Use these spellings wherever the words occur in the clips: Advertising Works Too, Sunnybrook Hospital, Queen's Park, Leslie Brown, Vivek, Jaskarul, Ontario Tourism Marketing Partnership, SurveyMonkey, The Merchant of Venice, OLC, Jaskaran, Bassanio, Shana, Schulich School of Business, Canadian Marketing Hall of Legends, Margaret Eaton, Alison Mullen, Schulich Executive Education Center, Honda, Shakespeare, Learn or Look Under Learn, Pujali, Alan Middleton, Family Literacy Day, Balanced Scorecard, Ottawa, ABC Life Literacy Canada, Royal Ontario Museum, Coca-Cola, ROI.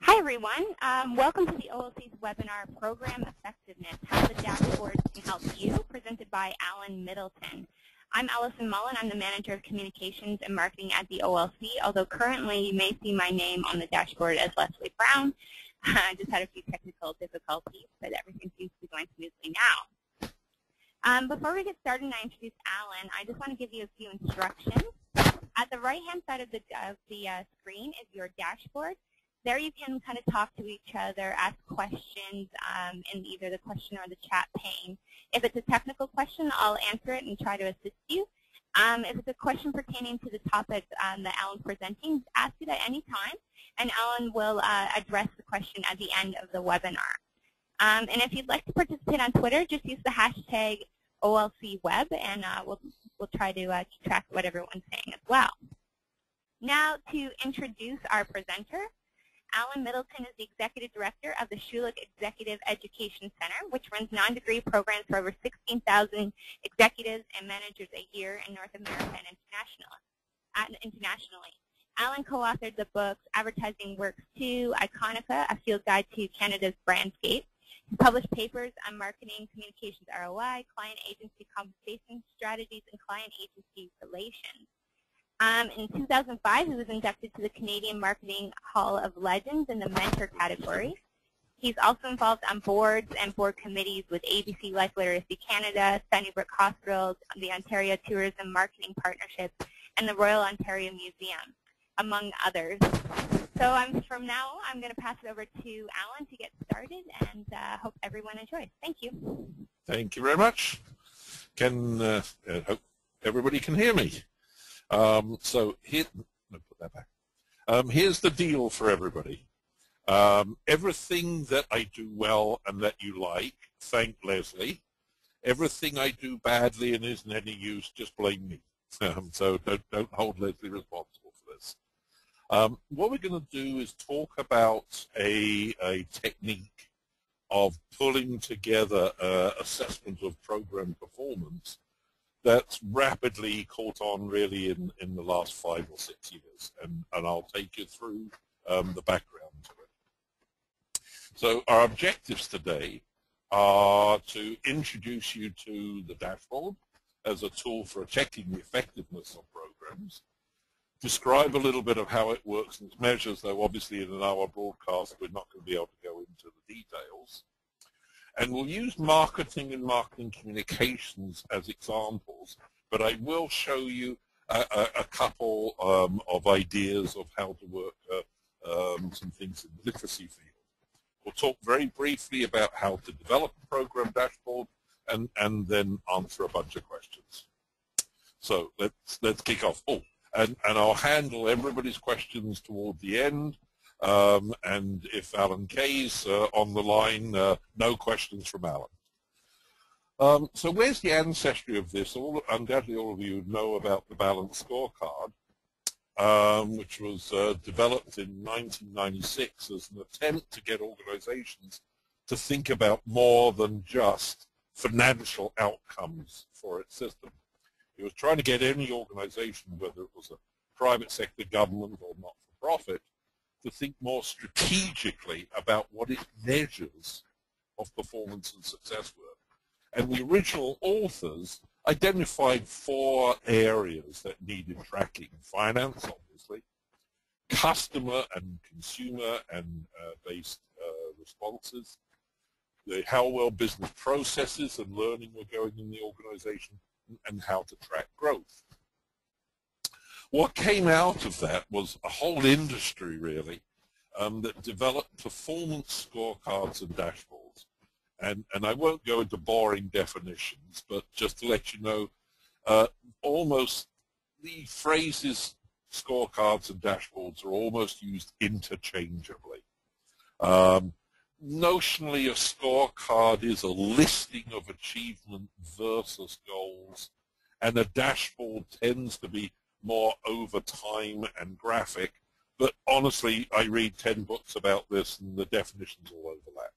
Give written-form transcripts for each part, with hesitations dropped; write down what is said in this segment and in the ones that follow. Hi, everyone. Welcome to the OLC's webinar, Program Effectiveness, How the Dashboards Can Help You, presented by Alan Middleton. I'm Alison Mullen. I'm the Manager of Communications and Marketing at the OLC, although currently you may see my name on the dashboard as Leslie Brown. I just had a few technical difficulties, but everything seems to be going smoothly now. Before we get started and I introduce Alan, I just want to give you a few instructions. At the right-hand side of the screen is your dashboard. There you can kind of talk to each other, ask questions in either the question or the chat pane. If it's a technical question, I'll answer it and try to assist you. If it's a question pertaining to the topic that Alan's presenting, ask it at any time, and Alan will address the question at the end of the webinar. And if you'd like to participate on Twitter, just use the hashtag OLCWeb, and we'll try to track what everyone's saying as well. Now to introduce our presenter, Alan Middleton is the Executive Director of the Schulich Executive Education Center, which runs non-degree programs for over 16,000 executives and managers a year in North America and internationally. Alan co-authored the books Advertising Works Too, Iconica, A Field Guide to Canada's Brandscape. He published papers on marketing, communications ROI, client agency compensation strategies, and client agency relations. In 2005, he was inducted to the Canadian Marketing Hall of Legends in the mentor category. He's also involved on boards and board committees with ABC Life Literacy Canada, Sunnybrook Hospital, the Ontario Tourism Marketing Partnership, and the Royal Ontario Museum, among others. So from now on, I'm going to pass it over to Alan to get started, and hope everyone enjoys. Thank you. Thank you very much. Hope everybody can hear me. Here's the deal for everybody. Everything that I do well and that you like, thank Leslie. Everything I do badly and isn't any use, just blame me. So don't hold Leslie responsible for this. What we're going to do is talk about a technique of pulling together assessment of program performance that's rapidly caught on really in the last 5 or 6 years, and I'll take you through the background to it. So our objectives today are to introduce you to the dashboard as a tool for checking the effectiveness of programs, describe a little bit of how it works and its measures, though obviously in an hour broadcast we're not going to be able to go into the details. And we'll use marketing and marketing communications as examples, but I will show you a couple of ideas of how to work some things in the literacy field. We'll talk very briefly about how to develop a program dashboard and then answer a bunch of questions. So let's kick off. Oh, and I'll handle everybody's questions toward the end. And if Alan Kay's on the line, no questions from Alan. So where's the ancestry of this? Undoubtedly all of you know about the Balanced Scorecard, which was developed in 1996 as an attempt to get organizations to think about more than just financial outcomes for its system. It was trying to get any organization, whether it was a private sector, government, or not-for-profit, to think more strategically about what its measures of performance and success were. And the original authors identified 4 areas that needed tracking. Finance, obviously, customer and consumer and based responses, how well business processes and learning were going in the organization, and how to track growth. What came out of that was a whole industry, really, that developed performance scorecards and dashboards. And I won't go into boring definitions, but just to let you know, almost the phrases scorecards and dashboards are almost used interchangeably. Notionally, a scorecard is a listing of achievement versus goals, and a dashboard tends to be more over time and graphic, but honestly, I read 10 books about this and the definitions all overlap.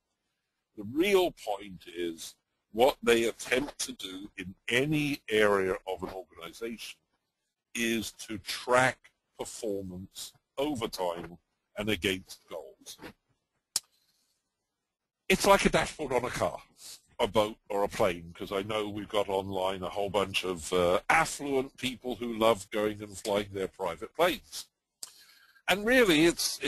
The real point is what they attempt to do in any area of an organization is to track performance over time and against goals. It's like a dashboard on a car, a boat, or a plane, because I know we've got online a whole bunch of affluent people who love going and flying their private planes. And really, it's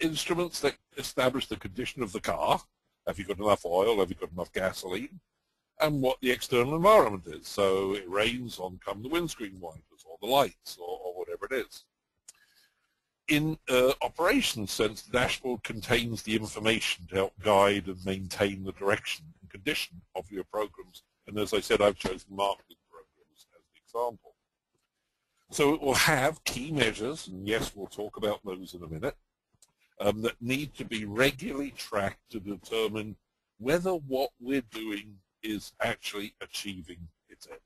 instruments that establish the condition of the car. Have you got enough oil? Have you got enough gasoline? And what the external environment is. So it rains, on come the windscreen wipers or the lights or whatever it is. In operations sense, the dashboard contains the information to help guide and maintain the direction and condition of your programs. And as I said, I've chosen marketing programs as an example. So it will have key measures, and yes, we'll talk about those in a minute, that need to be regularly tracked to determine whether what we're doing is actually achieving its ends.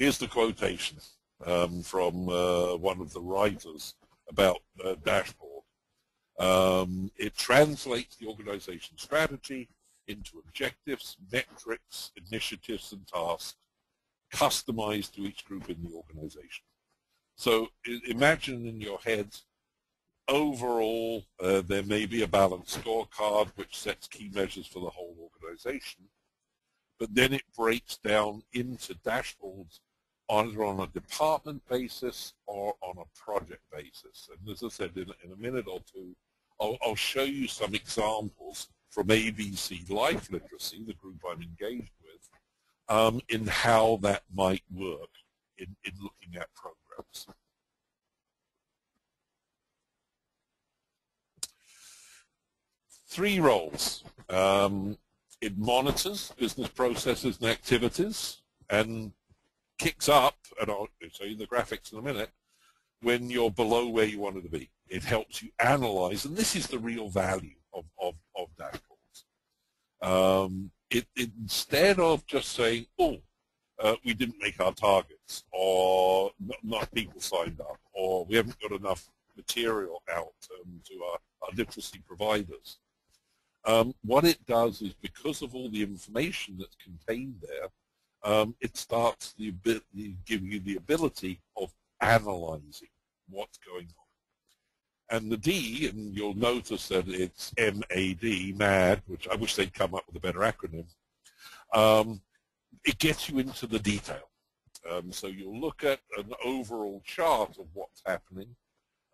here's the quotation from one of the writers about dashboard. It translates the organization's strategy into objectives, metrics, initiatives, and tasks customized to each group in the organization. So imagine in your head, overall, there may be a balanced scorecard which sets key measures for the whole organization, but then it breaks down into dashboards either on a department basis or on a project basis. And as I said, in a minute or two, I'll show you some examples from ABC Life Literacy, the group I'm engaged with, in how that might work in looking at programs. Three roles. It monitors business processes and activities and kicks up, and I'll show you the graphics in a minute, when you're below where you wanted to be. It helps you analyze, and this is the real value of dashboards. Instead of just saying, oh, we didn't make our targets, or not people signed up, or we haven't got enough material out to our literacy providers. What it does is, because of all the information that's contained there, it starts giving you the ability of analyzing what's going on. And the D, and you'll notice that it's MAD, MAD, which I wish they'd come up with a better acronym, it gets you into the detail. So you'll look at an overall chart of what's happening,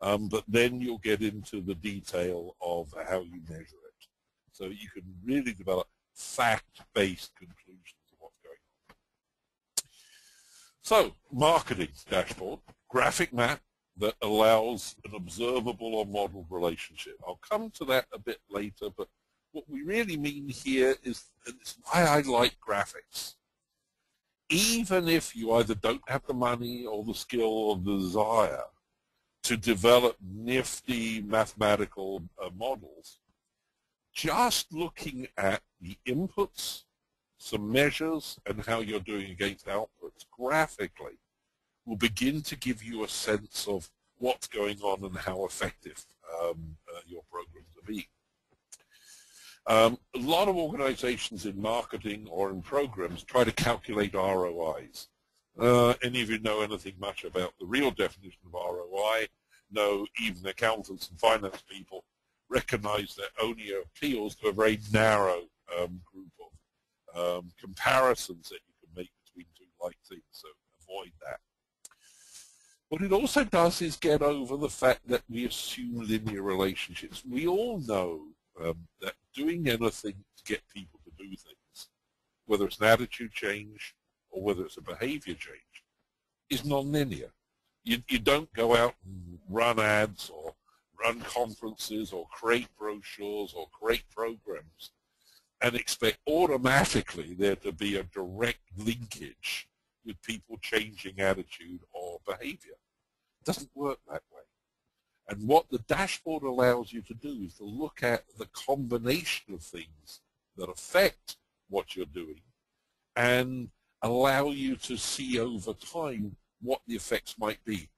but then you'll get into the detail of how you measure it. So you can really develop fact-based conclusions of what's going on. So, marketing dashboard, graphic map that allows an observable or model relationship. I'll come to that a bit later, but what we really mean here is, and it's why I like graphics, even if you either don't have the money or the skill or the desire to develop nifty mathematical models, just looking at the inputs, some measures, and how you're doing against outputs graphically will begin to give you a sense of what's going on and how effective your programs are being. A lot of organizations in marketing or in programs try to calculate ROIs. Any of you know anything much about the real definition of ROI? No, even accountants and finance people recognize that only appeals to a very narrow group of comparisons that you can make between two like things, so avoid that. What it also does is get over the fact that we assume linear relationships. We all know that doing anything to get people to do things, whether it's an attitude change or whether it's a behavior change, is non-linear. You don't go out and run ads or run conferences or create brochures or create programs and expect automatically there to be a direct linkage with people changing attitude or behavior. It doesn't work that way. And what the dashboard allows you to do is to look at the combination of things that affect what you're doing and allow you to see over time what the effects might be.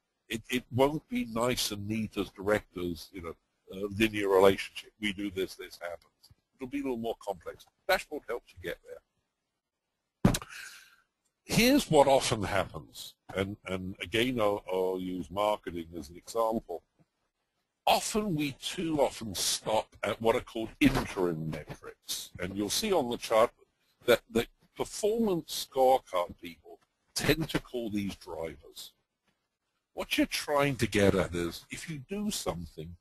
It won't be nice and neat as directors, you know, a linear relationship. We do this, this happens. It'll be a little more complex. Dashboard helps you get there. here's what often happens, and again I'll use marketing as an example. Often we too often stop at what are called interim metrics, and you'll see on the chart that the performance scorecard people tend to call these drivers. What you're trying to get at is, if you do something,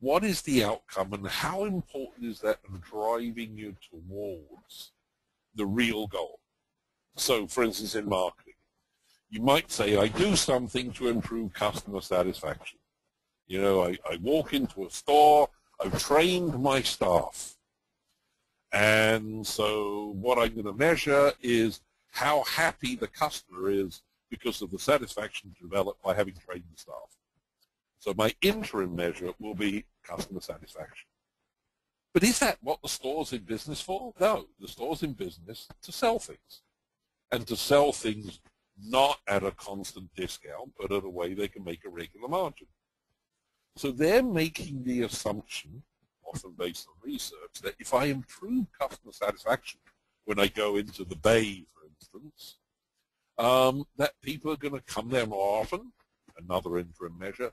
what is the outcome and how important is that in driving you towards the real goal? So, for instance, in marketing, you might say, I do something to improve customer satisfaction. You know, I walk into a store, I've trained my staff, and so what I'm going to measure is how happy the customer is because of the satisfaction developed by having trained the staff. So my interim measure will be customer satisfaction. But is that what the store's in business for? No, the store's in business to sell things, and to sell things not at a constant discount, but in a way they can make a regular margin. So they're making the assumption, often based on research, that if I improve customer satisfaction when I go into the bay, for instance, that people are going to come there more often, another interim measure,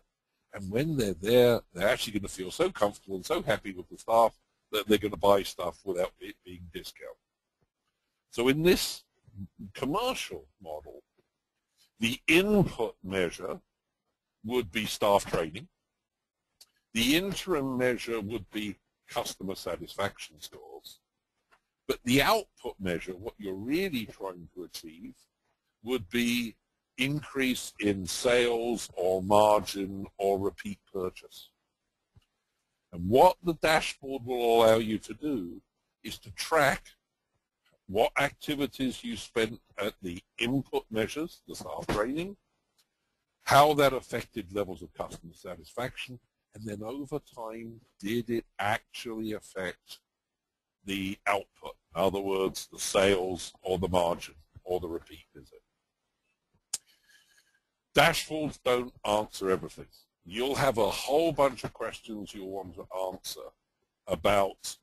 and when they're there, they're actually going to feel so comfortable and so happy with the staff that they're going to buy stuff without it being discounted. So in this commercial model, the input measure would be staff training. The interim measure would be customer satisfaction scores. But the output measure, what you're really trying to achieve, would be increase in sales or margin or repeat purchase. And what the dashboard will allow you to do is to track what activities you spent at the input measures, the staff training, how that affected levels of customer satisfaction, and then over time, did it actually affect the output? In other words, the sales or the margin or the repeat visit. Dashboards don't answer everything. You'll have a whole bunch of questions you'll want to answer about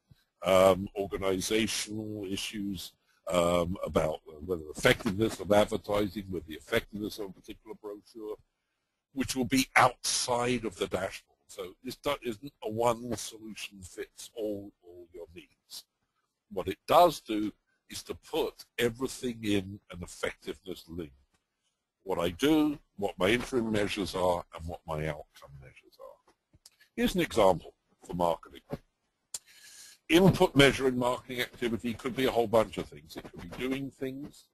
organizational issues, about whether the effectiveness of advertising, whether the effectiveness of a particular brochure, which will be outside of the dashboard. So this isn't a one solution fits all your needs. What it does do is to put everything in an effectiveness link. What I do, what my interim measures are, and what my outcome measures are. Here's an example for marketing. Input measure in marketing activity could be a whole bunch of things. It could be doing things.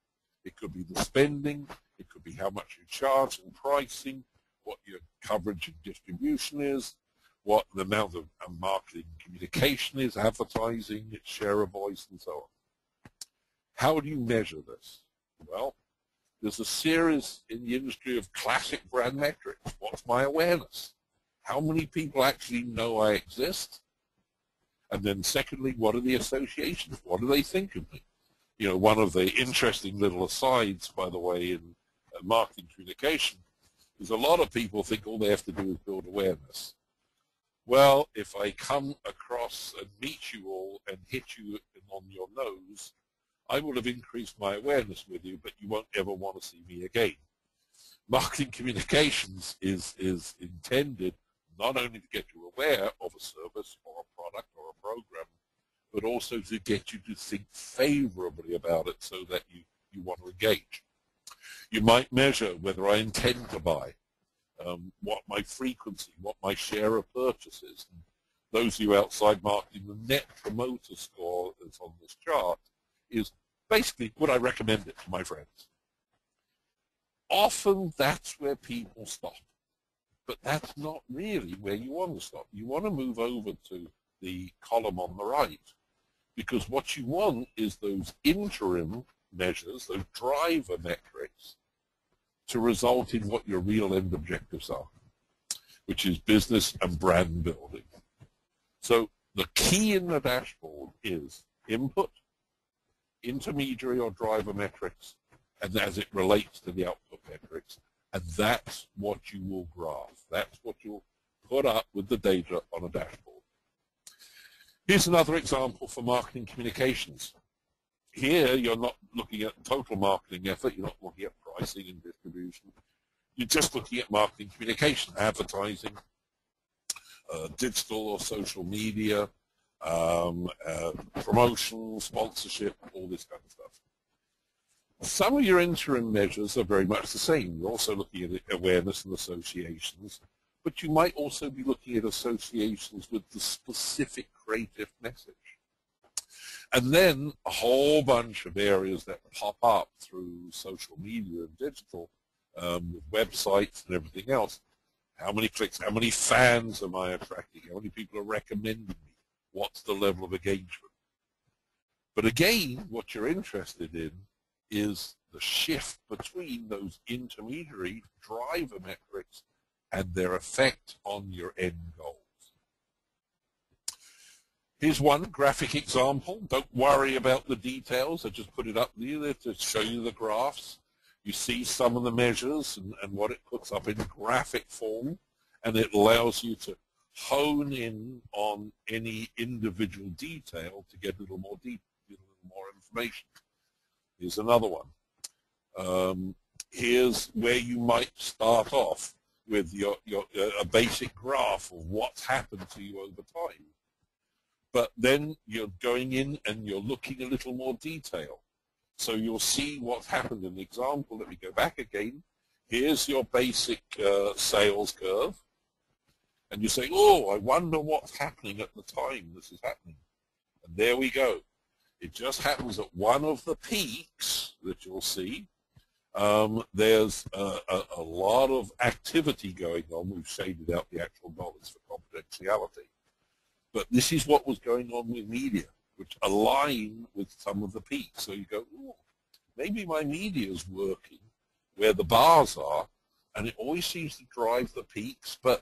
It could be the spending. It could be how much you charge and pricing, what your coverage and distribution is, what the amount of marketing communication is, advertising, its share of voice, and so on. How do you measure this? Well, there's a series in the industry of classic brand metrics. What's my awareness? How many people actually know I exist? And then secondly, what are the associations? What do they think of me? You know, one of the interesting little asides, by the way, in marketing communication is a lot of people think all they have to do is build awareness. Well, if I come across and meet you all and hit you on your nose, I will have increased my awareness with you, but you won't ever want to see me again. Marketing communications is intended not only to get you aware of a service or a product or a program, but also to get you to think favorably about it so that you want to engage. You might measure whether I intend to buy, what my frequency, what my share of purchase is. And those of you outside marketing, the net promoter score that's on this chart is basically, would I recommend it to my friends? Often that's where people stop, but that's not really where you want to stop. You want to move over to the column on the right, because what you want is those interim measures, those driver metrics, to result in what your real end objectives are, which is business and brand building. So the key in the dashboard is input, intermediary or driver metrics, and as it relates to the output metrics, and that's what you will graph. That's what you'll put up with the data on a dashboard. Here's another example for marketing communications. Here, you're not looking at total marketing effort, you're not looking at pricing and distribution, you're just looking at marketing communication, advertising, digital or social media, promotion, sponsorship, all this kind of stuff. Some of your interim measures are very much the same. You're also looking at awareness and associations, but you might also be looking at associations with the specific creative message. And then a whole bunch of areas that pop up through social media and digital, with websites and everything else. How many clicks, how many fans am I attracting, how many people are recommending me, what's the level of engagement? But again, what you're interested in is the shift between those intermediary driver metrics and their effect on your end goals. Here's one graphic example. Don't worry about the details. I just put it up there to show you the graphs. You see some of the measures and what it puts up in graphic form, and it allows you to hone in on any individual detail to get a little more deep, a little more information. Here's another one. Here's where you might start off with a basic graph of what's happened to you over time. But then you're going in and you're looking a little more detail. So you'll see what's happened in the example. Let me go back again. Here's your basic sales curve. And you say, oh, I wonder what's happening at the time this is happening. And there we go. It just happens that one of the peaks that you'll see, there's a lot of activity going on. We've shaded out the actual dollars for confidentiality. But this is what was going on with media, which align with some of the peaks. So you go, oh, maybe my media is working where the bars are, and it always seems to drive the peaks, but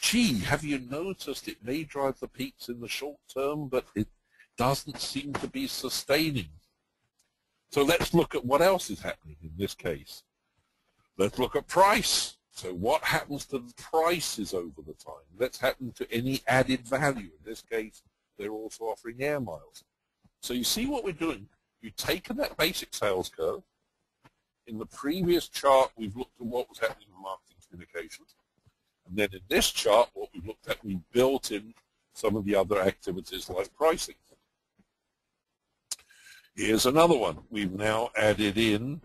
gee, have you noticed it may drive the peaks in the short term, but it doesn't seem to be sustaining. So let's look at what else is happening in this case. Let's look at price. So what happens to the prices over the time? Let's happen to any added value. In this case, they're also offering air miles. So you see what we're doing. You've taken that basic sales curve. In the previous chart, we've looked at what was happening in marketing communications. And then in this chart, what we've looked at, we built in some of the other activities like pricing. Here's another one. We've now added in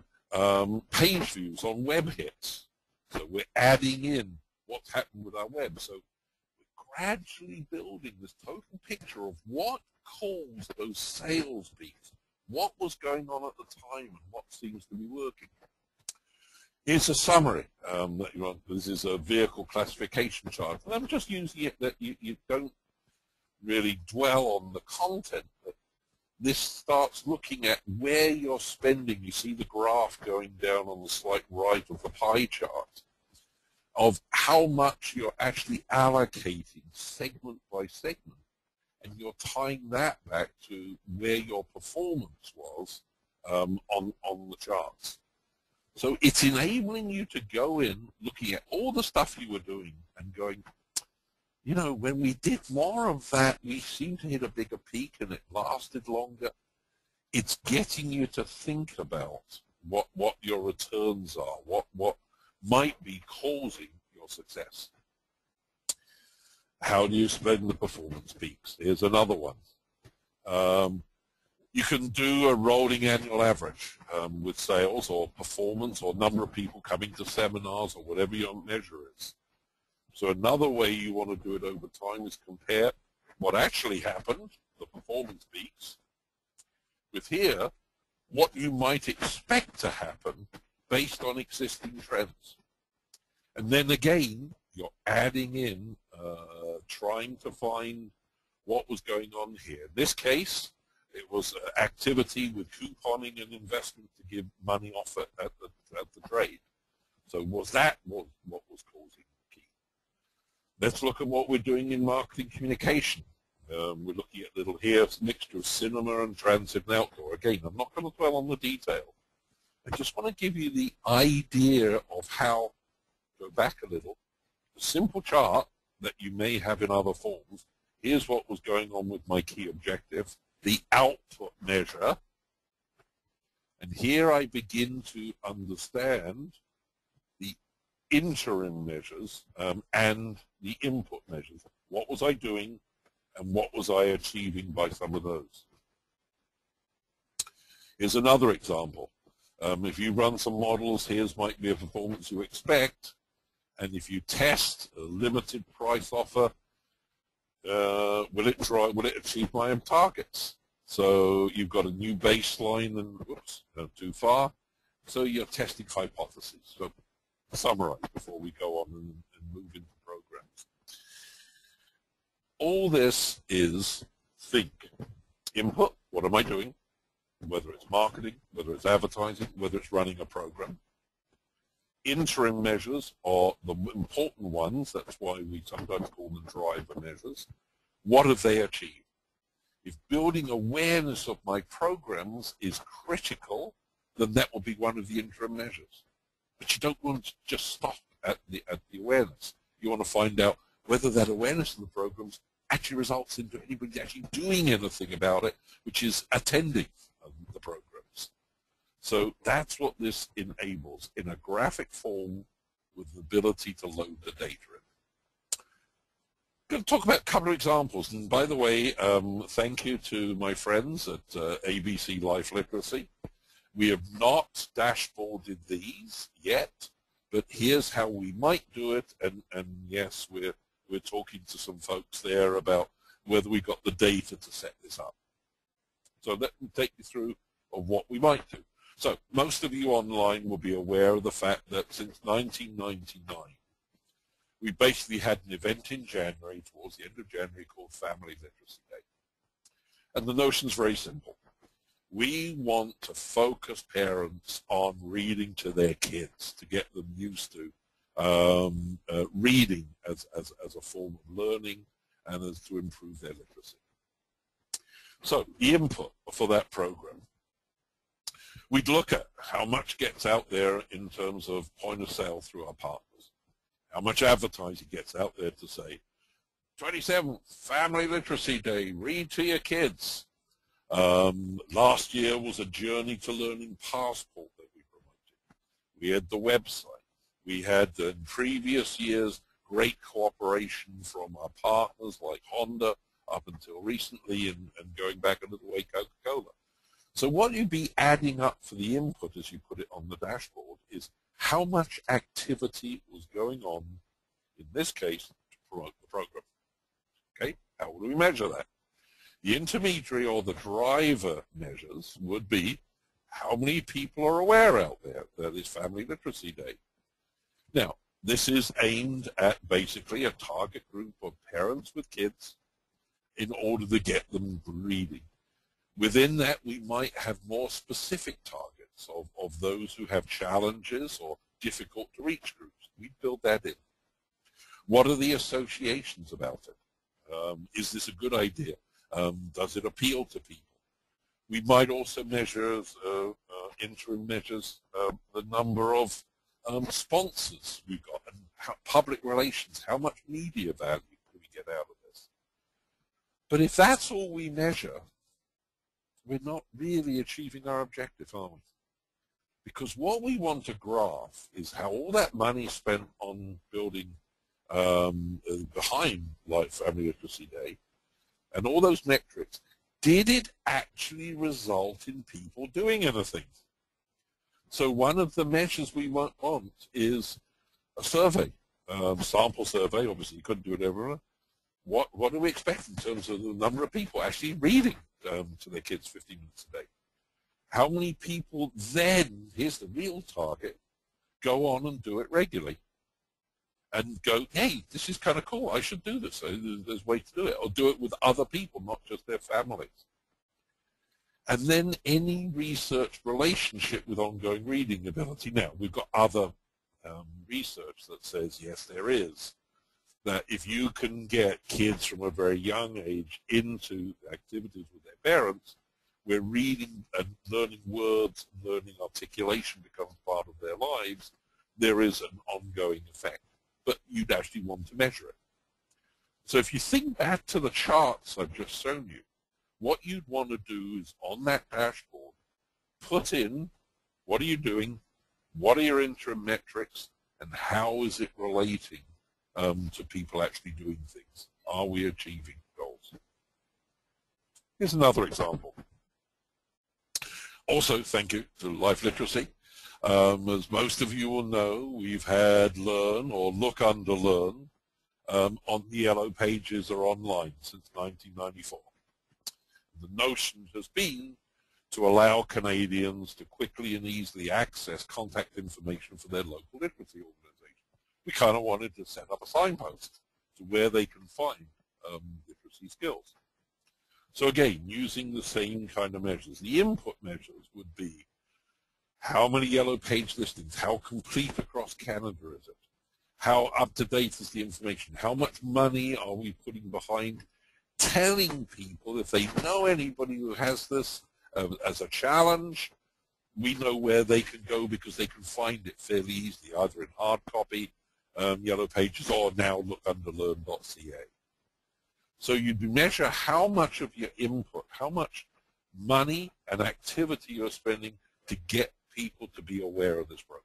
page views on web hits. So we're adding in what's happened with our web. So we're gradually building this total picture of what caused those sales beats, what was going on at the time, and what seems to be working. Here's a summary. This is a vehicle classification chart. And I'm just using it that you don't really dwell on the content. But this starts looking at where you're spending. You see the graph going down on the slight right of the pie chart of how much you're actually allocating segment by segment. And you're tying that back to where your performance was on the charts. So it's enabling you to go in, looking at all the stuff you were doing and going, you know, when we did more of that, we seemed to hit a bigger peak and it lasted longer. It's getting you to think about what your returns are, what might be causing your success. How do you spend the performance peaks? Here's another one. You can do a rolling annual average with sales or performance or number of people coming to seminars or whatever your measure is. So another way you want to do it over time is compare what actually happened, the performance peaks, with here, what you might expect to happen based on existing trends. And then again, you're adding in, trying to find what was going on here. In this case, it was activity with couponing and investment to give money off at the trade. So was that what was causing the key? Let's look at what we're doing in marketing communication. We're looking at little here, mixture of cinema and transit and outdoor. Again, I'm not going to dwell on the detail. I just want to give you the idea of how, go back a little, a simple chart that you may have in other forms. Here's what was going on with my key objective. The output measure And here I begin to understand the interim measures and the input measures. What was I doing and what was I achieving by some of those? Here's another example. If you run some models, here's might be a performance you expect. And if you test a limited price offer, will it achieve my own targets? So you've got a new baseline and, whoops, not too far. So you're testing hypotheses. So summarize before we go on and move into programs. All this is think. Input, what am I doing? Whether it's marketing, whether it's advertising, whether it's running a program. Interim measures are the important ones. That's why we sometimes call them driver measures. What have they achieved? If building awareness of my programs is critical, then that will be one of the interim measures. But you don't want to just stop at the awareness. You want to find out whether that awareness of the programs actually results into anybody actually doing anything about it, which is attending the programs. So that's what this enables in a graphic form with the ability to load the data in. I'm going to talk about a couple of examples, and by the way, thank you to my friends at ABC Life Literacy. We have not dashboarded these yet, but here's how we might do it, and yes, we're talking to some folks there about whether we've got the data to set this up. So let me take you through of what we might do. So most of you online will be aware of the fact that since 1999, we basically had an event in January, towards the end of January, called Family Literacy Day. And the notion's very simple. We want to focus parents on reading to their kids, to get them used to reading as a form of learning and as to improve their literacy. So the input for that program, we'd look at how much gets out there in terms of point of sale through our partners. How much advertising gets out there to say, 27th, Family Literacy Day, read to your kids. Last year was a Journey to Learning passport that we promoted. We had the website. We had, in previous years, great cooperation from our partners like Honda up until recently and going back a little way, Coca-Cola. So what you'd be adding up for the input, as you put it on the dashboard, is how much activity was going on, in this case, to promote the program. Okay, how would we measure that? The intermediary or the driver measures would be how many people are aware out there that is Family Literacy Day. Now, this is aimed at basically a target group of parents with kids in order to get them reading. Within that, we might have more specific targets of those who have challenges or difficult to reach groups. We build that in. What are the associations about it? Is this a good idea? Does it appeal to people? We might also measure, interim measures, the number of sponsors we've got, and how, public relations, how much media value do we get out of this? But if that's all we measure, we're not really achieving our objective, are we? Because what we want to graph is how all that money spent on building behind Life Family Literacy Day and all those metrics, did it actually result in people doing anything? So one of the measures we want is a survey, sample survey. Obviously, you couldn't do it everywhere. What do we expect in terms of the number of people actually reading to their kids 15 minutes a day? How many people then, here's the real target, go on and do it regularly and go, hey, this is kind of cool, I should do this, so there's a way to do it, or do it with other people, not just their families. And then any research relationship with ongoing reading ability. Now, we've got other research that says, yes, there is, that if you can get kids from a very young age into activities with their parents, where reading and learning words, and learning articulation becomes part of their lives, there is an ongoing effect. But you'd actually want to measure it. So if you think back to the charts I've just shown you, what you'd want to do is on that dashboard, put in what are you doing, what are your interim metrics, and how is it relating to people actually doing things? Are we achieving goals? Here's another example. Also, thank you to Life Literacy. As most of you will know, we've had Learn or Look Under Learn on the yellow pages or online since 1994. The notion has been to allow Canadians to quickly and easily access contact information for their local literacy organization. We kind of wanted to set up a signpost to where they can find literacy skills. So again, using the same kind of measures. The input measures would be how many yellow page listings, how complete across Canada is it, how up-to-date is the information, how much money are we putting behind telling people if they know anybody who has this as a challenge, we know where they can go because they can find it fairly easily, either in hard copy, yellow pages, or now look under learn.ca. So you measure how much of your input, how much money and activity you're spending to get people to be aware of this program.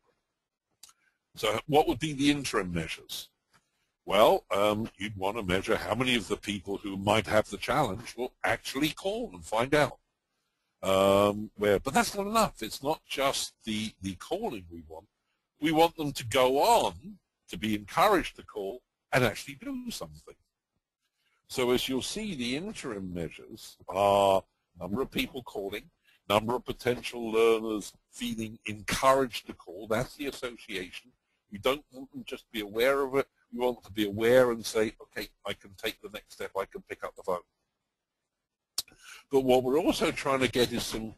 So what would be the interim measures? Well, you'd want to measure how many of the people who might have the challenge will actually call and find out. But that's not enough. It's not just the calling we want. We want them to go on, to be encouraged to call, and actually do something. So as you'll see, the interim measures are number of people calling, number of potential learners feeling encouraged to call. That's the association. We don't want them just to be aware of it. We want them to be aware and say, okay, I can take the next step. I can pick up the phone. But what we're also trying to get is some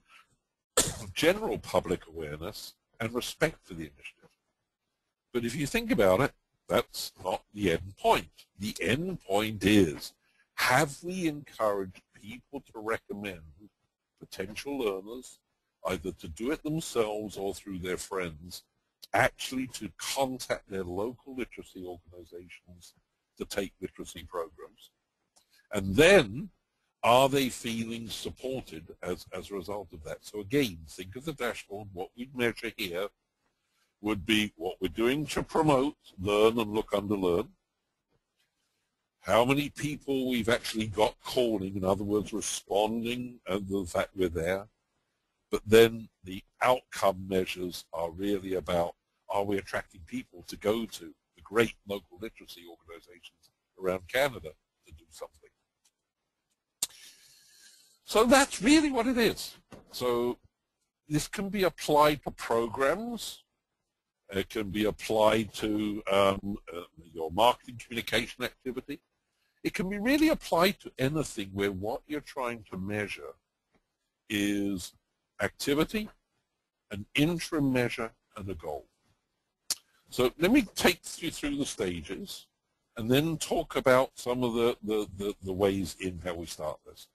general public awareness and respect for the initiative. But if you think about it, that's not the end point. The end point is, have we encouraged people to recommend potential learners, either to do it themselves or through their friends, actually to contact their local literacy organizations to take literacy programs? And then, are they feeling supported as a result of that? So again, think of the dashboard. What we'd measure here would be what we're doing to promote Learn and Look Under Learn, how many people we've actually got calling, in other words, responding to the fact we're there. But then the outcome measures are really about, are we attracting people to go to the great local literacy organizations around Canada to do something? So that's really what it is. So this can be applied to programs. It can be applied to your marketing communication activity. It can be really applied to anything where what you're trying to measure is activity, an interim measure, and a goal. So let me take you through the stages and then talk about some of the ways in how we start this.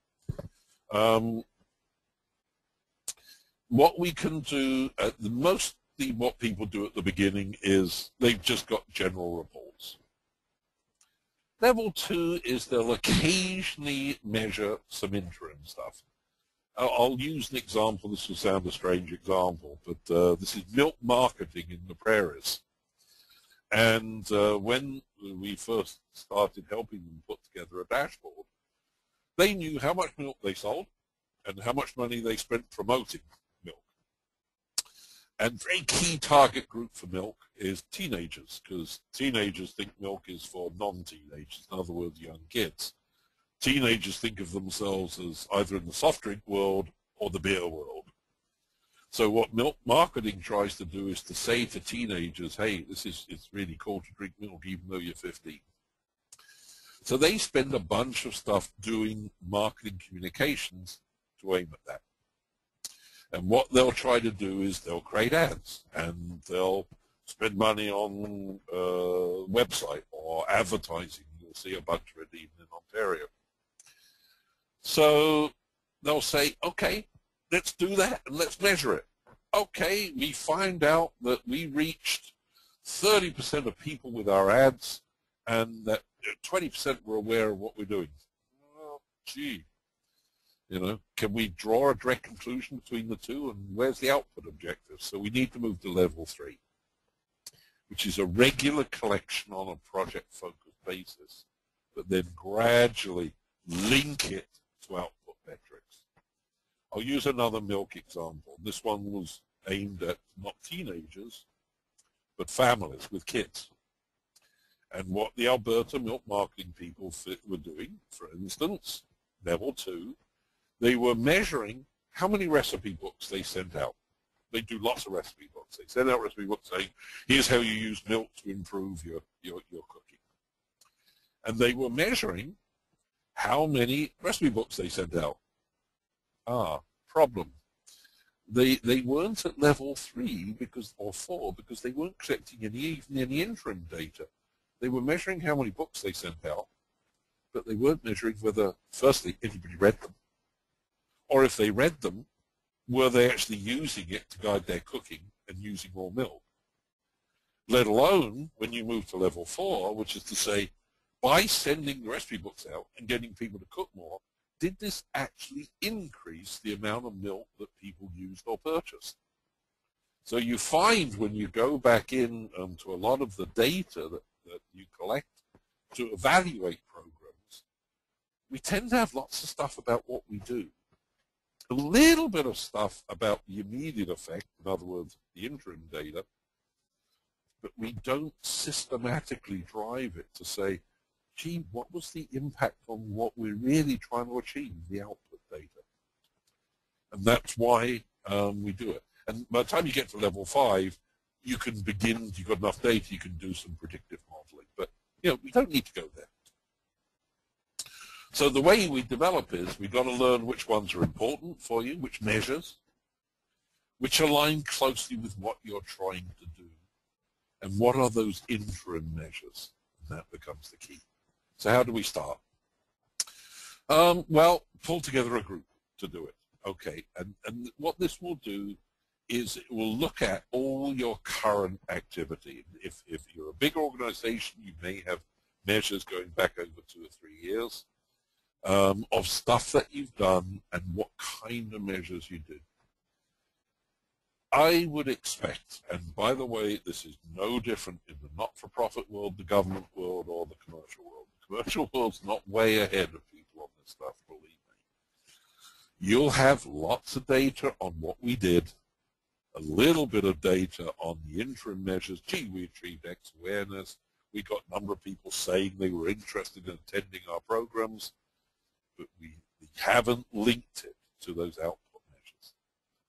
What we can do, mostly what people do at the beginning is they've just got general reports. Level 2 is they'll occasionally measure some interim stuff. I'll use an example. This will sound a strange example, but this is milk marketing in the prairies. And when we first started helping them put together a dashboard, they knew how much milk they sold and how much money they spent promoting milk. And a very key target group for milk is teenagers, because teenagers think milk is for non-teenagers, in other words, young kids. Teenagers think of themselves as either in the soft drink world or the beer world. So what milk marketing tries to do is to say to teenagers, hey, it's really cool to drink milk even though you're 15. So they spend a bunch of stuff doing marketing communications to aim at that. And what they'll try to do is they'll create ads, and they'll spend money on website or advertising. You'll see a bunch of it even in Ontario. So they'll say, okay, let's do that and let's measure it. Okay, we find out that we reached 30% of people with our ads, and that 20% were aware of what we're doing. Well, gee, You know, can we draw a direct conclusion between the two, and where's the output objective? So we need to move to level 3, which is a regular collection on a project-focused basis, but then gradually link it to output metrics. I'll use another milk example. This one was aimed at not teenagers, but families with kids. And what the Alberta milk marketing people were doing, for instance, level 2, they were measuring how many recipe books they sent out. They do lots of recipe books. They send out recipe books saying, here's how you use milk to improve your cooking. And they were measuring how many recipe books they sent out. Ah, problem. They weren't at level 3 because, or 4 because they weren't collecting any interim data. They were measuring how many books they sent out, but they weren't measuring whether, firstly, anybody read them. Or if they read them, were they actually using it to guide their cooking and using more milk? Let alone when you move to level 4, which is to say, by sending the recipe books out and getting people to cook more, did this actually increase the amount of milk that people used or purchased? So you find when you go back in to a lot of the data that you collect to evaluate programs, we tend to have lots of stuff about what we do. A little bit of stuff about the immediate effect, in other words, the interim data, but we don't systematically drive it to say, gee, what was the impact on what we're really trying to achieve, the output data? And that's why we do it. And by the time you get to level 5, you can begin, if you've got enough data, you can do some predictive modeling. But, you know, we don't need to go there. So the way we develop is we've got to learn which ones are important for you, which measures, which align closely with what you're trying to do, and what are those interim measures. And that becomes the key. So how do we start? Well, pull together a group to do it. Okay, and what this will do is it will look at all your current activity. If you're a big organization, you may have measures going back over 2 or 3 years. Of stuff that you've done and what kind of measures you did. I would expect, and by the way, this is no different in the not-for-profit world, the government world, or the commercial world. The commercial world's not way ahead of people on this stuff, believe me. You'll have lots of data on what we did, a little bit of data on the interim measures. Gee, we achieved X awareness. We got a number of people saying they were interested in attending our programs. But we haven't linked it to those output measures.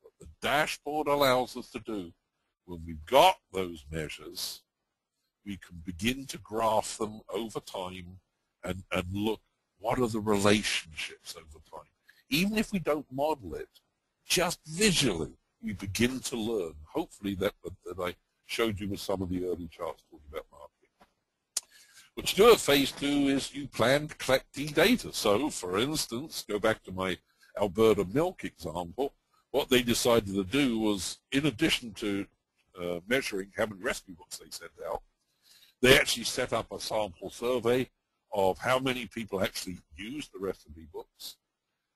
What the dashboard allows us to do, when we've got those measures, we can begin to graph them over time and look what are the relationships over time. Even if we don't model it, just visually, we begin to learn. Hopefully that I showed you with some of the early charts talking about marketing. What you do at phase 2 is you plan to collect the data. So, for instance, go back to my Alberta milk example, what they decided to do was, in addition to measuring how many recipe books they sent out, they actually set up a sample survey of how many people actually used the recipe books,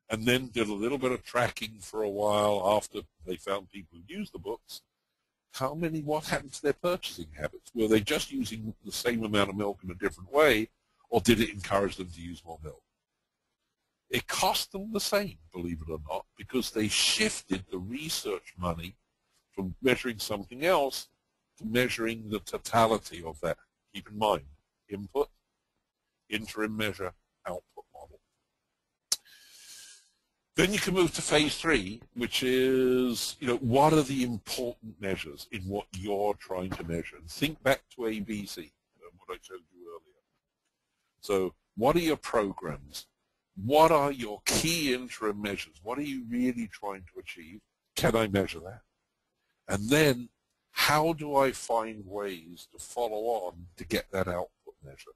and then did a little bit of tracking for a while after they found people who used the books. How many, what happened to their purchasing habits? Were they just using the same amount of milk in a different way, or did it encourage them to use more milk? It cost them the same, believe it or not, because they shifted the research money from measuring something else to measuring the totality of that. Keep in mind, input, interim measure, output model. Then you can move to phase 3, which is, you know, what are the important measures in what you're trying to measure? And think back to ABC, what I showed you earlier. So what are your programs? What are your key interim measures? What are you really trying to achieve? Can I measure that? And then how do I find ways to follow on to get that output measure?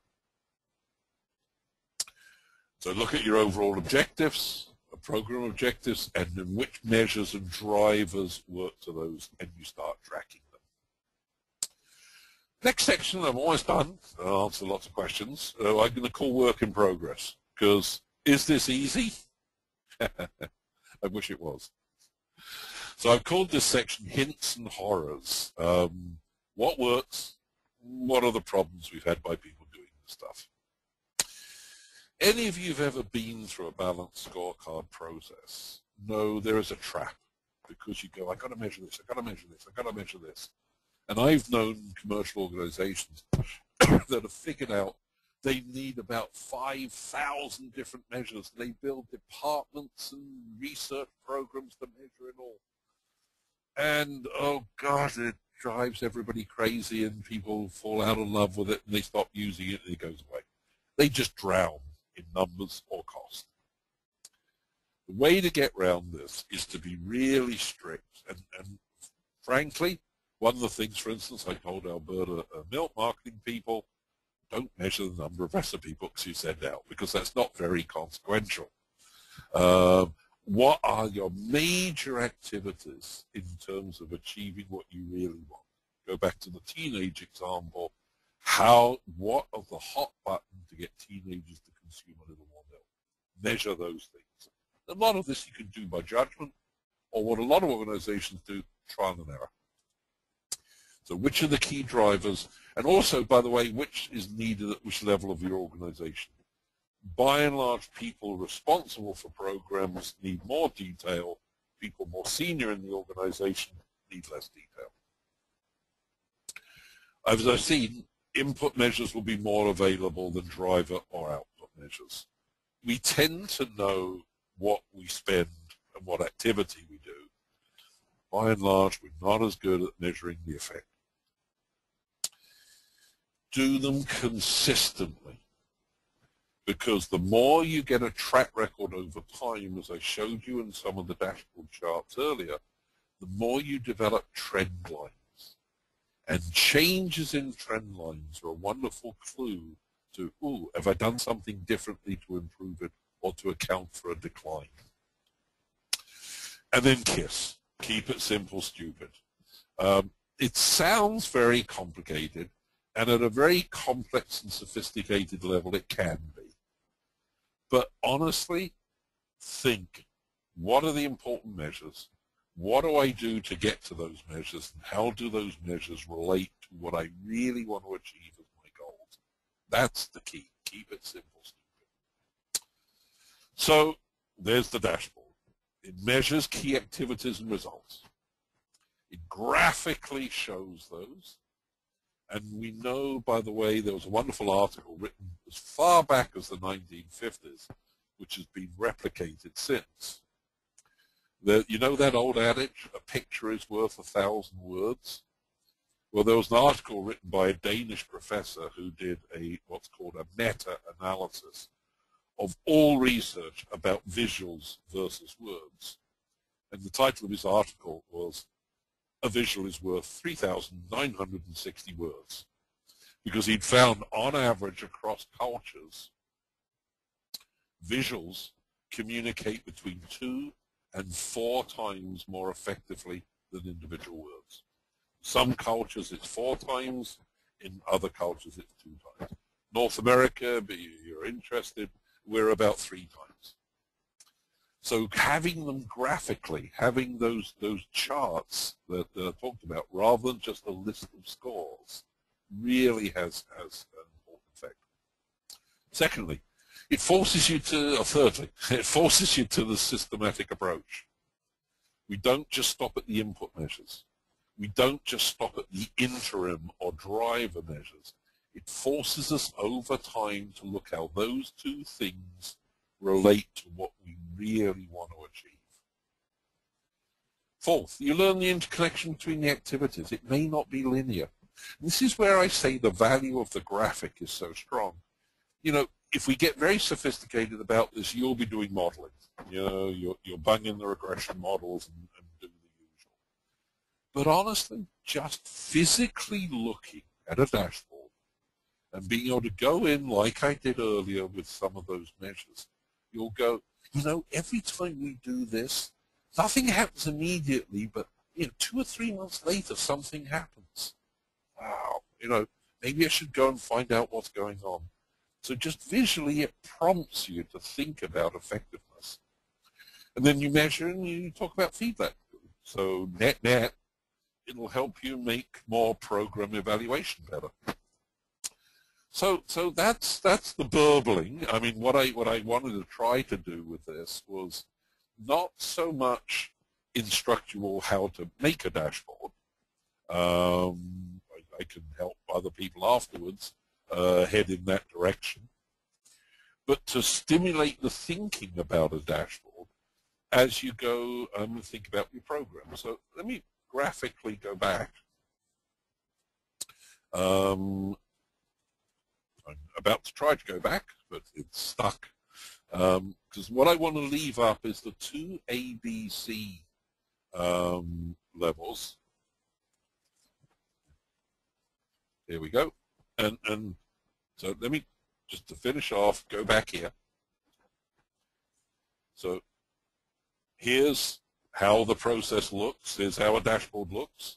So look at your overall objectives. Program objectives, and then which measures and drivers work to those, and you start tracking them. Next section, I'm almost done. I'll answer lots of questions. I'm going to call work in progress, because is this easy? I wish it was. So I've called this section Hints and Horrors. What works? What are the problems we've had by people doing this stuff? Any of you who've ever been through a balanced scorecard process know there is a trap, because you go, I've got to measure this, I've got to measure this, I've got to measure this. And I've known commercial organizations that have figured out they need about 5,000 different measures. They build departments and research programs to measure it all. And, oh, God, it drives everybody crazy, and people fall out of love with it, and they stop using it, and it goes away. They just drown in numbers or cost. The way to get around this is to be really strict. And frankly, one of the things, for instance, I told Alberta milk marketing people, don't measure the number of recipe books you send out, because that's not very consequential. What are your major activities in terms of achieving what you really want? Go back to the teenage example. What are the hot buttons to get teenagers to consume a little more milk? Measure those things. A lot of this you can do by judgment, or what a lot of organizations do, trial and error. So which are the key drivers? And also, by the way, which is needed at which level of your organization? By and large, people responsible for programs need more detail. People more senior in the organization need less detail. As I've seen, input measures will be more available than driver or output measures. We tend to know what we spend and what activity we do. By and large, we're not as good at measuring the effect. Do them consistently, because the more you get a track record over time, as I showed you in some of the dashboard charts earlier, the more you develop trend lines. And changes in trend lines are a wonderful clue to, ooh, have I done something differently to improve it or to account for a decline? And then KISS. Keep it simple, stupid. It sounds very complicated, and at a very complex and sophisticated level, it can be. But honestly, think, what are the important measures? What do I do to get to those measures? And how do those measures relate to what I really want to achieve as my goals? That's the key. Keep it simple, stupid. So there's the dashboard. It measures key activities and results. It graphically shows those. And we know, by the way, there was a wonderful article written as far back as the 1950s, which has been replicated since. You know that old adage, a picture is worth 1,000 words? Well, there was an article written by a Danish professor who did what's called a meta-analysis of all research about visuals versus words. And the title of his article was, A Visual is Worth 3,960 Words, because he'd found, on average, across cultures, visuals communicate between 2 and 4 times more effectively than individual words. Some cultures it's 4 times, in other cultures it's 2 times. North America, if you're interested, we're about 3 times. So having them graphically, having those charts that I talked about, rather than just a list of scores, really has an important effect. Secondly, thirdly, it forces you to the systematic approach. We don't just stop at the input measures. We don't just stop at the interim or driver measures. It forces us over time to look how those 2 things relate to what we really want to achieve. Fourth, you learn the interconnection between the activities. It may not be linear. This is where I say the value of the graphic is so strong. You know, if we get very sophisticated about this, you'll be doing modeling. You know, you're bunging the regression models and doing the usual. But honestly, just physically looking at a dashboard, and being able to go in like I did earlier with some of those measures, you'll go, you know, every time we do this, nothing happens immediately, but, you know, 2 or 3 months later, something happens. Wow, you know, maybe I should go and find out what's going on. So just visually, it prompts you to think about effectiveness. and then you measure and you talk about feedback. So net, it'll help you make more program evaluation better. So that's the burbling. I mean, what I wanted to try to do with this was not so much instruct you all how to make a dashboard. I can help other people afterwards head in that direction, but to stimulate the thinking about a dashboard as you go and think about your program. So let me graphically go back. I'm about to try to go back, but it's stuck. Because what I want to leave up is the two ABC levels. There we go. And so let me, just to finish off, go back here. So here's how the process looks. Here's how a dashboard looks.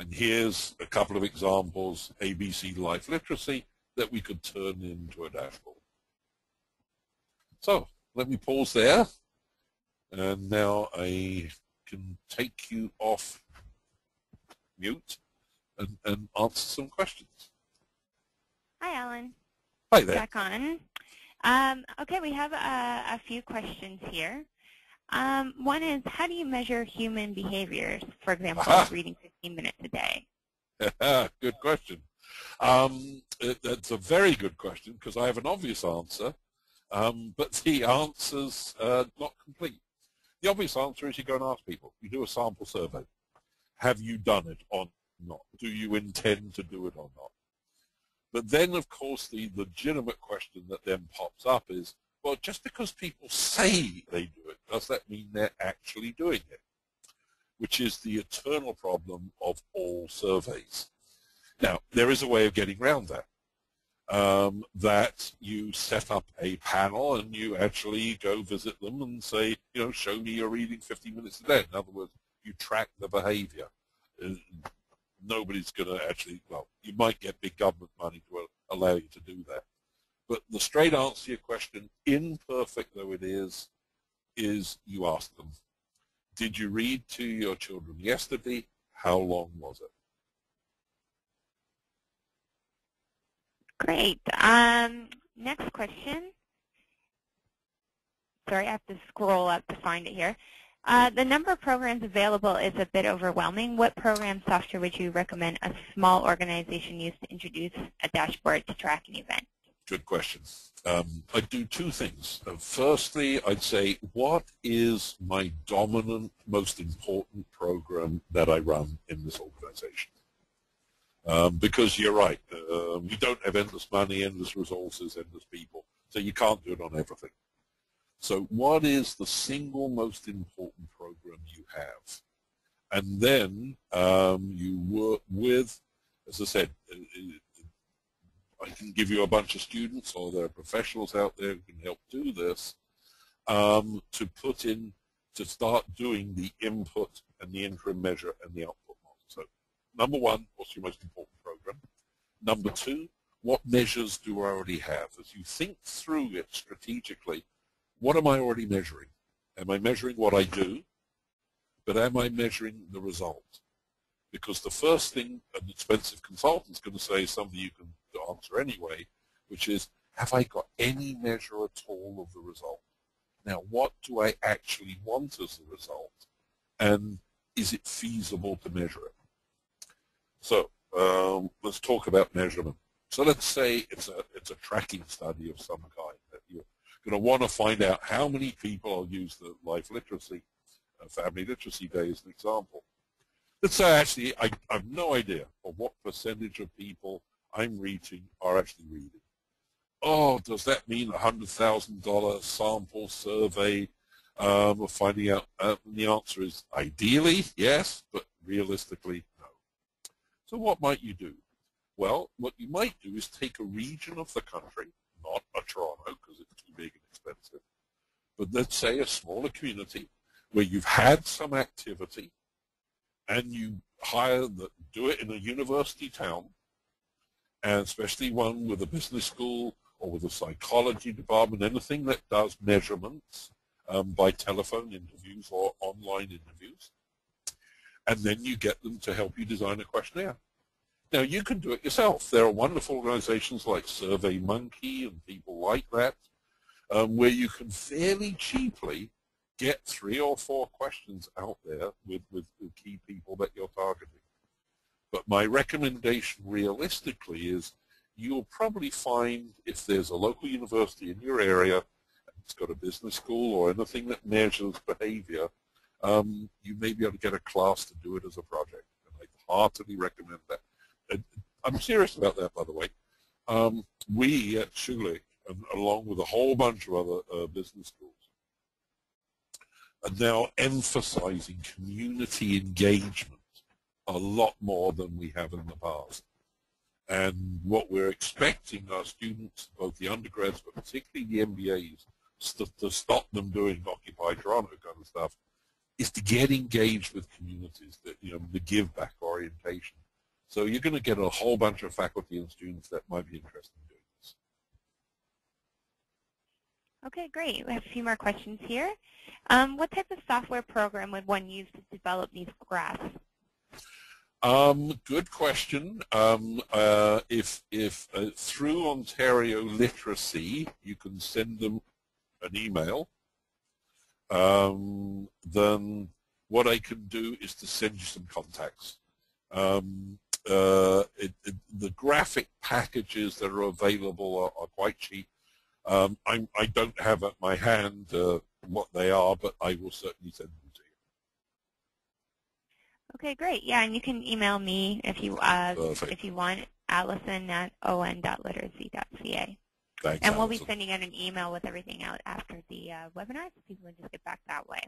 And here's a couple of examples, ABC Life Literacy, that we could turn into a dashboard. So let me pause there. And now I can take you off mute and answer some questions. Hi, Alan. Hi there. Back on. Okay, we have a few questions here. One is, how do you measure human behaviors? For example, reading 15 minutes a day. Good question. That's a very good question, because I have an obvious answer, but the answer's not complete. The obvious answer is you go and ask people. You do a sample survey. Have you done it or not? Do you intend to do it or not? But then, of course, the legitimate question that then pops up is, well, just because people say they do it, does that mean they're actually doing it? Which is the eternal problem of all surveys. Now, there is a way of getting around that, that you set up a panel and you actually go visit them and say, you know, show me your reading 15 minutes a day. In other words, you track the behavior. Nobody's going to actually, well, you might get big government money to allow you to do that. But the straight answer to your question, imperfect though it is you ask them, did you read to your children yesterday? How long was it? Great. Next question. Sorry, I have to scroll up to find it here. The number of programs available is a bit overwhelming. What program software would you recommend a small organization use to introduce a dashboard to track an event? Good question. I'd do two things. Firstly, I'd say, what is my dominant, most important program that I run in this organization? Because you're right, we don't have endless money, endless resources, endless people, so you can't do it on everything. So what is the single most important program you have? And then you work with, as I said, I can give you a bunch of students, or there are professionals out there who can help do this, to put in, to start doing the input and the interim measure and the output model. So number one, what's your most important program? Number two, what measures do I already have? As you think through it strategically, what am I already measuring? Am I measuring what I do? But am I measuring the result? Because the first thing an expensive consultant's going to say is something you can answer anyway, which is, have I got any measure at all of the result? Now, what do I actually want as the result? And is it feasible to measure it? So let's talk about measurement. So let's say it's a tracking study of some kind that you're going to want to find out how many people, I'll use the life literacy, Family Literacy Day as an example. Let's say actually I have no idea of what percentage of people I'm reaching are actually reading. Oh, does that mean a $100,000 sample survey of finding out? The answer is ideally, yes, but realistically, no. So what might you do? Well, what you might do is take a region of the country, not a Toronto because it's too big and expensive, but let's say a smaller community where you've had some activity and you do it in a university town, and especially one with a business school or with the psychology department, anything that does measurements by telephone interviews or online interviews. And then you get them to help you design a questionnaire. Now, you can do it yourself. There are wonderful organizations like SurveyMonkey and people like that, where you can fairly cheaply get 3 or 4 questions out there with the key people that you're targeting. But my recommendation realistically is you'll probably find if there's a local university in your area, it's got a business school or anything that measures behavior, you may be able to get a class to do it as a project. And I heartily recommend that. And I'm serious about that, by the way. We at Schulich, along with a whole bunch of other business schools, are now emphasizing community engagement a lot more than we have in the past. And what we're expecting our students, both the undergrads, but particularly the MBAs, to stop them doing Occupy Toronto kind of stuff, is to get engaged with communities, that, you know, the give-back orientation. So you're going to get a whole bunch of faculty and students that might be interested in doing this. Okay, great. We have a few more questions here. What type of software program would one use to develop these graphs? Good question. If through Ontario Literacy, you can send them an email, then what I can do is to send you some contacts. The graphic packages that are available are quite cheap. I don't have at my hand what they are, but I will certainly send them. Okay, great. Yeah, and you can email me if you want, Alison@on.literacy.ca. Thanks, and we'll be sending out an email with everything out after the webinar, so people can just get back that way.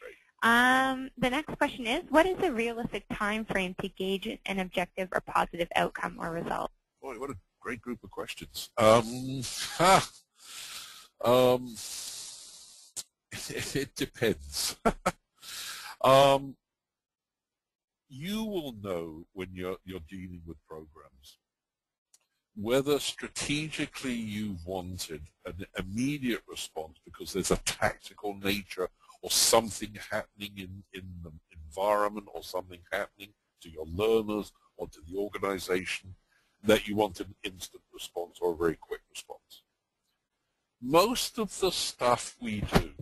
Great. The next question is, what is a realistic time frame to gauge an objective or positive outcome or result? Boy, what a great group of questions. It depends. You will know when you're dealing with programs whether strategically you've wanted an immediate response because there's a tactical nature or something happening in the environment or something happening to your learners or to the organization that you want an instant response or a very quick response. Most of the stuff we do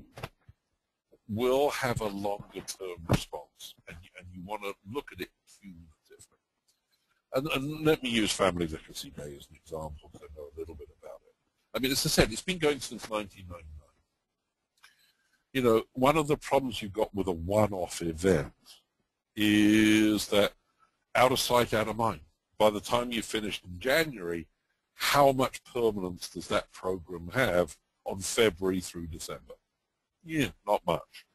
will have a longer-term response, and you want to look at it cumulatively. And let me use Family Literacy Day as an example, because I know a little bit about it. I mean, as I said, it's been going since 1999. You know, one of the problems you've got with a one-off event is that out of sight, out of mind. By the time you finished in January, how much permanence does that program have on February through December? Yeah, not much.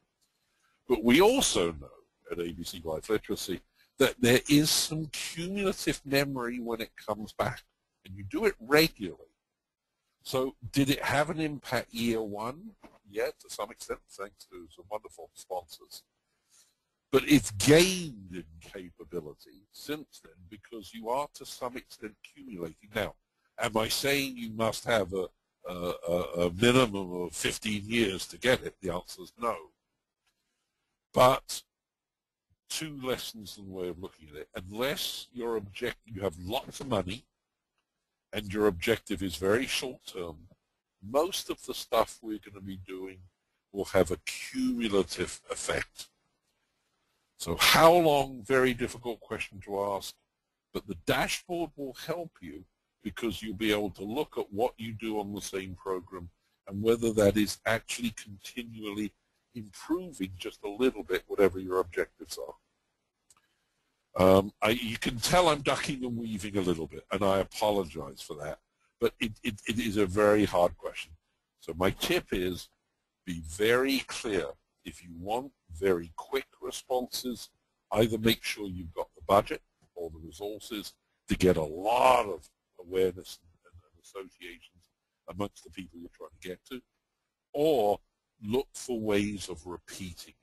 But we also know at ABC Life Literacy that there is some cumulative memory when it comes back, and you do it regularly. So did it have an impact year 1? Yeah, to some extent, thanks to some wonderful sponsors. But it's gained in capability since then because you are to some extent accumulating. Now, am I saying you must have a minimum of 15 years to get it? The answer is no. But 2 lessons and way of looking at it. Unless your you have lots of money and your objective is very short term, most of the stuff we're going to be doing will have a cumulative effect. So how long? Very difficult question to ask, but the dashboard will help you, because you'll be able to look at what you do on the same program and whether that is actually continually improving just a little bit, whatever your objectives are. You can tell I'm ducking and weaving a little bit, and I apologize for that, but it is a very hard question. So my tip is, be very clear. If you want very quick responses, either make sure you've got the budget or the resources to get a lot of awareness and associations amongst the people you're trying to get to, or look for ways of repeating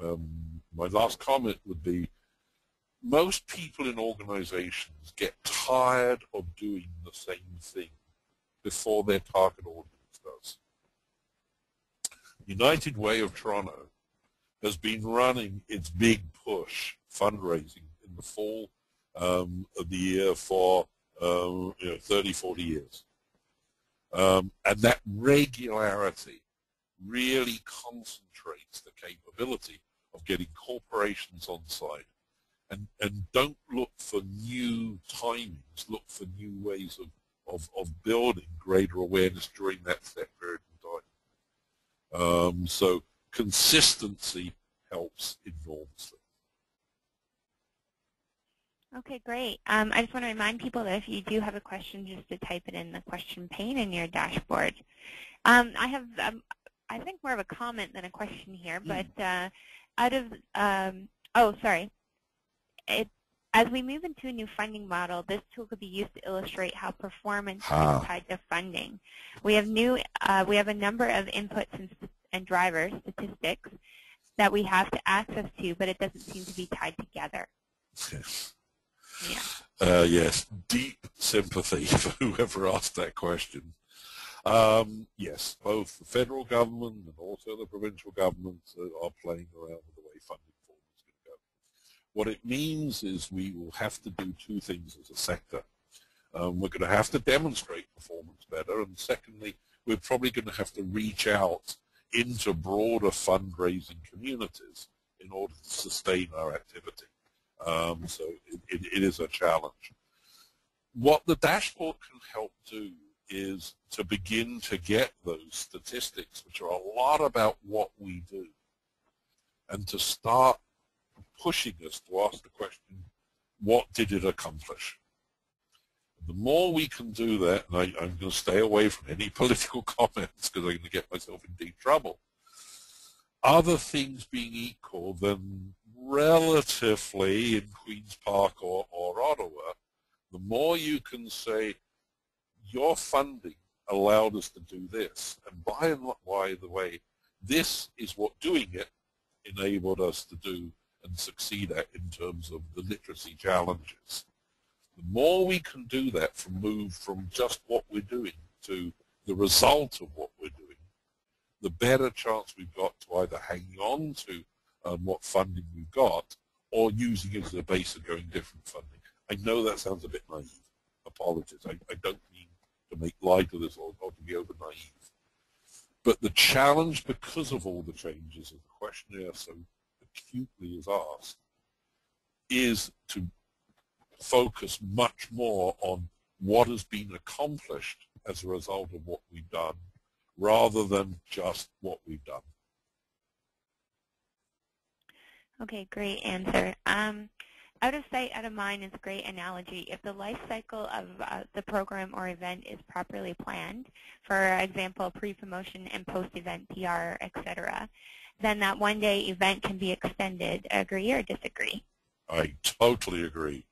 it. My last comment would be, most people in organizations get tired of doing the same thing before their target audience does. United Way of Toronto has been running its big push fundraising in the fall of the year for 30, 40 years. And that regularity really concentrates the capability of getting corporations on side. And don't look for new timings, look for new ways of building greater awareness during that set period of time. So consistency helps enormously. Okay, great. I just want to remind people that if you do have a question, just to type it in the question pane in your dashboard. I have, I think, more of a comment than a question here, but out of, oh, sorry. As we move into a new funding model, this tool could be used to illustrate how performance is tied to funding. We have a number of inputs and drivers, statistics, that we have to access to, but it doesn't seem to be tied together. Yes. Yeah. Yes, deep sympathy for whoever asked that question. Yes, both the federal government and also the provincial governments are playing around with the way funding forward is going to go. What it means is we will have to do two things as a sector. We're going to have to demonstrate performance better, and secondly, we're probably going to have to reach out into broader fundraising communities in order to sustain our activity. So it is a challenge. What the dashboard can help do is to begin to get those statistics, which are a lot about what we do, and to start pushing us to ask the question, what did it accomplish? The more we can do that, and I'm going to stay away from any political comments because I'm going to get myself in deep trouble, other things being equal, then relatively in Queen's Park or Ottawa, the more you can say, your funding allowed us to do this, and by the way, this is what doing it enabled us to do and succeed at in terms of the literacy challenges. The more we can do that, move from just what we're doing to the result of what we're doing, the better chance we've got to either hang on to what funding we've got or using it as a base of going different funding. I know that sounds a bit naive. Apologies. I don't mean to make light of this or to be over naive. But the challenge, because of all the changes and the questionnaire so acutely is asked, is to focus much more on what has been accomplished as a result of what we've done, rather than just what we've done. Okay, great answer. Out of sight, out of mind is a great analogy. If the life cycle of the program or event is properly planned, for example, pre-promotion and post-event PR, etc., then that one-day event can be extended. Agree or disagree? I totally agree.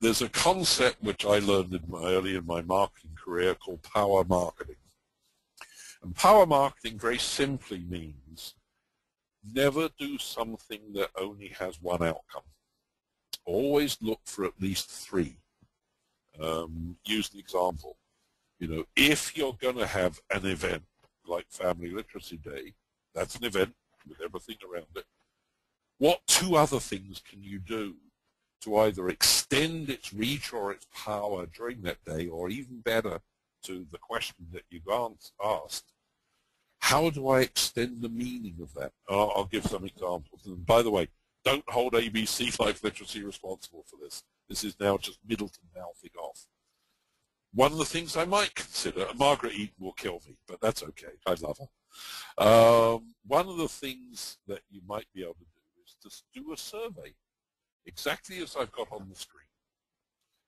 There's a concept which I learned early in my marketing career called power marketing. And power marketing very simply means never do something that only has one outcome. Always look for at least three. Use an example. You know, if you're going to have an event like Family Literacy Day, that's an event with everything around it. What two other things can you do to either extend its reach or its power during that day, or even better, to the question that you've asked, how do I extend the meaning of that? I'll give some examples. And by the way, don't hold ABC Life Literacy responsible for this. This is now just Middleton mouthing off. One of the things I might consider, Margaret Eaton will kill me, but that's okay. I love her. One of the things that you might be able to do is just do a survey, exactly as I've got on the screen,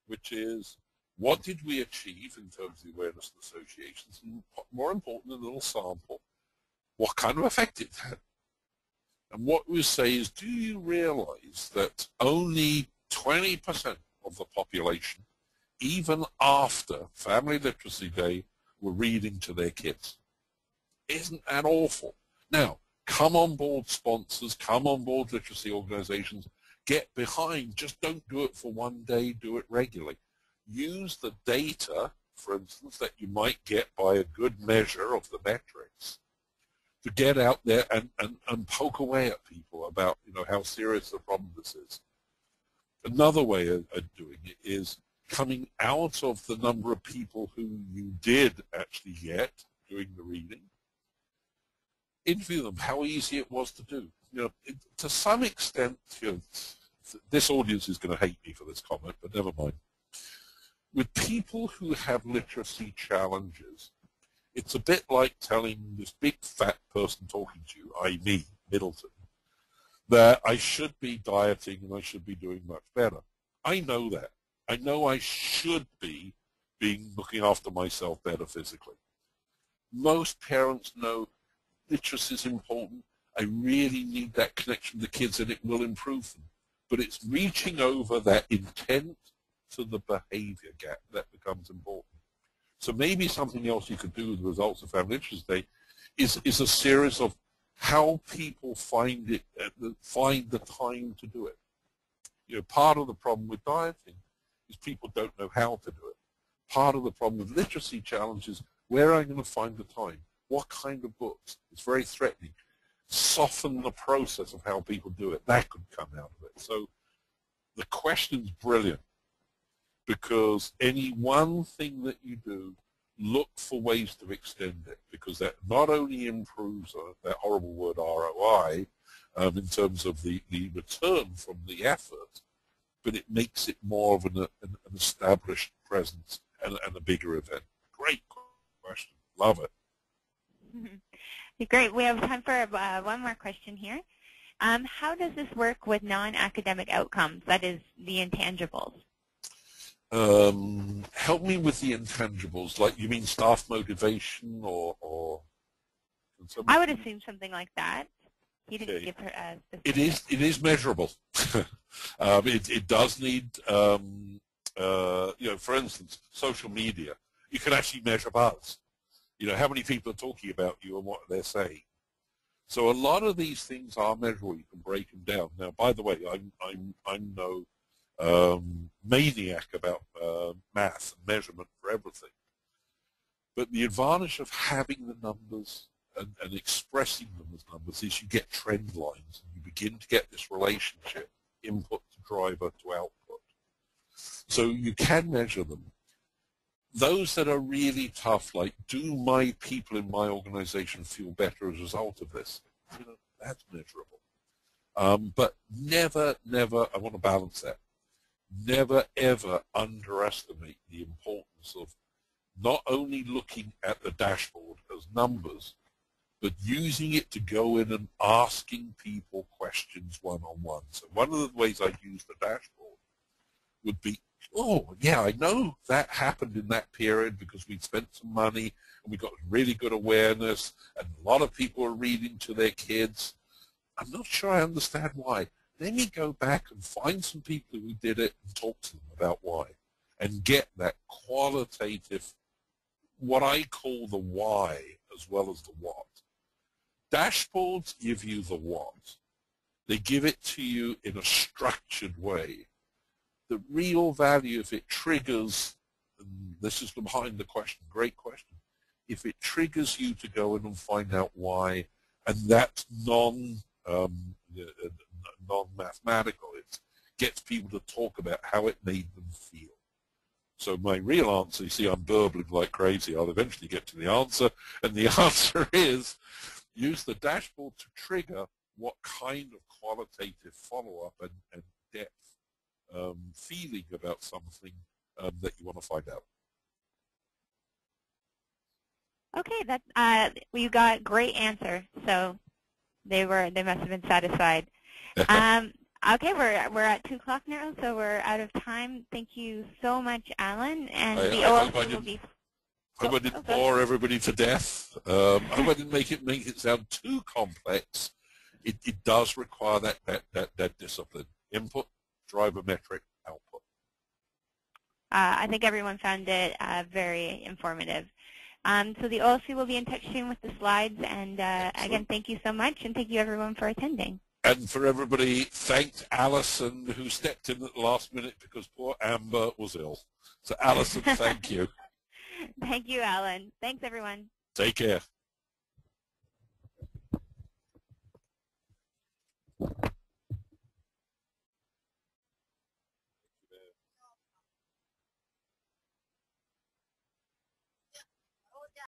which is, what did we achieve in terms of awareness and associations? And more important, a little sample, what kind of effect it had. And what we say is, do you realize that only 20% of the population, even after Family Literacy Day, were reading to their kids? Isn't that awful? Now, come on board sponsors, come on board literacy organizations, get behind, just don't do it for one day, do it regularly. Use the data for instance, that you might get by a good measure of the metrics, to get out there and poke away at people about, you know, how serious the problem this is. Another way of doing it is coming out of the number of people who you did actually get doing the reading. Interview them, how easy it was to do. You know, it, to some extent, you know, this audience is going to hate me for this comment, but never mind. With people who have literacy challenges, it's a bit like telling this big fat person talking to you, i.e. Middleton, that I should be dieting and I should be doing much better. I know that. I know I should be looking after myself better physically. Most parents know literacy is important. I really need that connection with the kids and it will improve them. But it's reaching over that intent to the behavior gap that becomes important. So maybe something else you could do with the results of Family Literacy Day is a series of how people find the time to do it. You know, part of the problem with dieting is people don't know how to do it. Part of the problem with literacy challenges, where are you going to find the time? What kind of books? It's very threatening. Soften the process of how people do it. That could come out of it. So the question's brilliant, because any one thing that you do, look for ways to extend it, because that not only improves that horrible word ROI in terms of the return from the effort, but it makes it more of an established presence and a bigger event. Great question. Love it. Mm-hmm. Great. We have time for one more question here. How does this work with non-academic outcomes, that is, the intangibles? Help me with the intangibles. Like, you mean staff motivation or I would assume something like that. He didn't give her a specific. It is measurable. It does need, you know, for instance, social media. You can actually measure buzz. You know, how many people are talking about you and what they're saying. So a lot of these things are measurable. You can break them down. Now, by the way, I'm no maniac about math and measurement for everything. But the advantage of having the numbers and expressing them as numbers is you get trend lines. And you begin to get this relationship, input to driver to output. So you can measure them. Those that are really tough, like, do my people in my organization feel better as a result of this? You know, that's measurable. But never, I want to balance that. Never, ever underestimate the importance of not only looking at the dashboard as numbers, but using it to go in and asking people questions one-on-one. So one of the ways I use the dashboard would be, oh, yeah, I know that happened in that period because we'd spent some money and we got really good awareness and a lot of people are reading to their kids. I'm not sure I understand why. Let me go back and find some people who did it and talk to them about why and get that qualitative, what I call the why as well as the what. Dashboards give you the what. They give it to you in a structured way. The real value, if it triggers, and this is behind the question, great question, if it triggers you to go in and find out why, and that's non-mathematical. It gets people to talk about how it made them feel. So my real answer, you see I'm burbling like crazy, I'll eventually get to the answer, and the answer is use the dashboard to trigger what kind of qualitative follow-up and depth feeling about something that you want to find out. Okay, that you got great answer. So they must have been satisfied. Okay, we're at 2 o'clock now, so we're out of time. Thank you so much, Alan. And the OLC will be. I hope I didn't bore everybody to death. I hope I didn't make it sound too complex. It does require that discipline: input, driver metric, output. I think everyone found it very informative. So the OLC will be in touch soon with the slides. And again, thank you so much, and thank you everyone for attending. And for everybody, thanks Alison, who stepped in at the last minute because poor Amber was ill. So Alison, thank you. Thank you, Alan. Thanks, everyone. Take care.